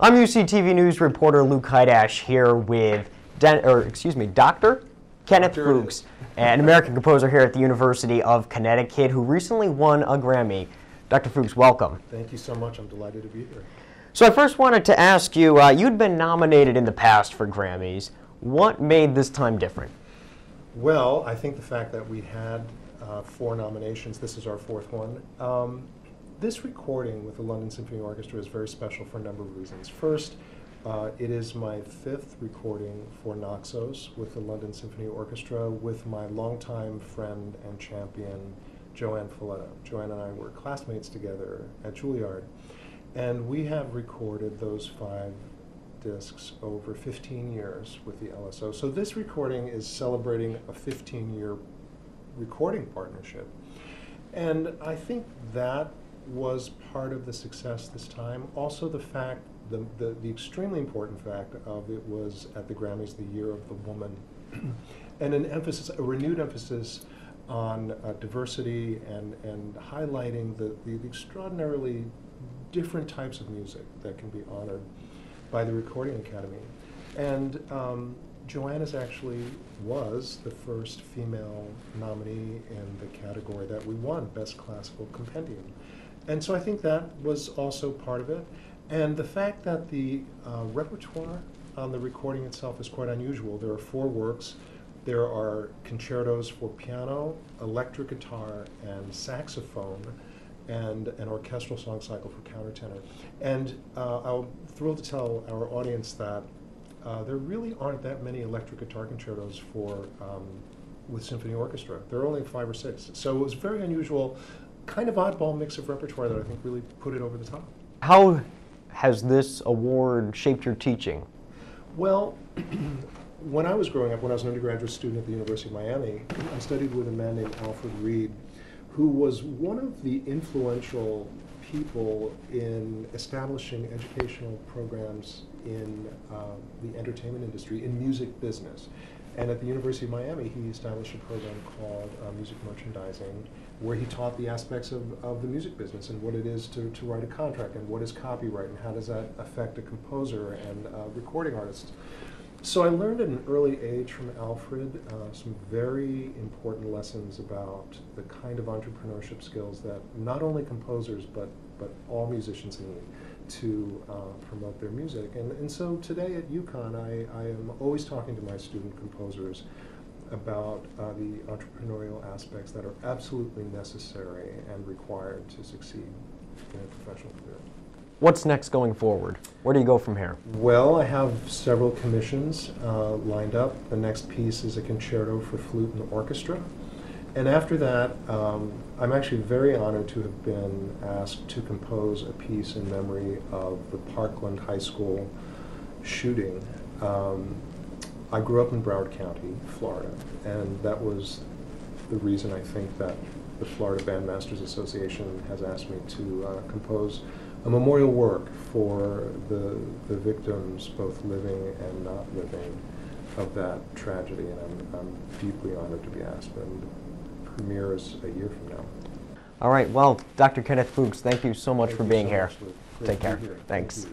I'm UCTV News reporter Luke Hajdasz here with Dr. Kenneth Fuchs, an American composer here at the University of Connecticut, who recently won a Grammy. Dr. Fuchs, welcome. Thank you so much. I'm delighted to be here. So I first wanted to ask you, you'd been nominated in the past for Grammys. What made this time different? Well, I think the fact that we had four nominations, this is our fourth one. This recording with the London Symphony Orchestra is very special for a number of reasons. First, it is my fifth recording for Naxos with the London Symphony Orchestra with my longtime friend and champion, Joanne Folletta. Joanne and I were classmates together at Juilliard, and we have recorded those five discs over 15 years with the LSO. So this recording is celebrating a 15-year recording partnership. And I think that was part of the success this time. Also the fact, the extremely important fact of it was at the Grammys the year of the woman, and an emphasis, a renewed emphasis on diversity and highlighting the extraordinarily different types of music that can be honored by the Recording Academy. And Joanne was the first female nominee in the category that we won, Best Classical Compendium. And so I think that was also part of it. And the fact that the repertoire on the recording itself is quite unusual. There are four works. There are concertos for piano, electric guitar, and saxophone, and an orchestral song cycle for countertenor. And I'm thrilled to tell our audience that there really aren't that many electric guitar concertos for with symphony orchestra. There are only five or six. So it was very unusual, kind of oddball mix of repertoire that I think really put it over the top. How has this award shaped your teaching? Well, when I was growing up, when I was an undergraduate student at the University of Miami, I studied with a man named Alfred Reed, who was one of the influential people in establishing educational programs in the entertainment industry, in music business. And at the University of Miami, he established a program called Music Merchandising, where he taught the aspects of the music business and what it is to write a contract and what is copyright and how does that affect a composer and recording artists. So I learned at an early age from Alfred some very important lessons about the kind of entrepreneurship skills that not only composers but all musicians need to promote their music. And so today at UConn, I am always talking to my student composers about the entrepreneurial aspects that are absolutely necessary and required to succeed in a professional career. What's next going forward? Where do you go from here? Well, I have several commissions lined up. The next piece is a concerto for flute and orchestra. And after that, I'm actually very honored to have been asked to compose a piece in memory of the Parkland High School shooting. I grew up in Broward County, Florida, and that was the reason I think that the Florida Bandmasters Association has asked me to compose a memorial work for the victims, both living and not living, of that tragedy, and I'm deeply honored to be asked, and the premiere is a year from now. All right, well, Dr. Kenneth Fuchs, thank you so much for being here. Take care. Thanks.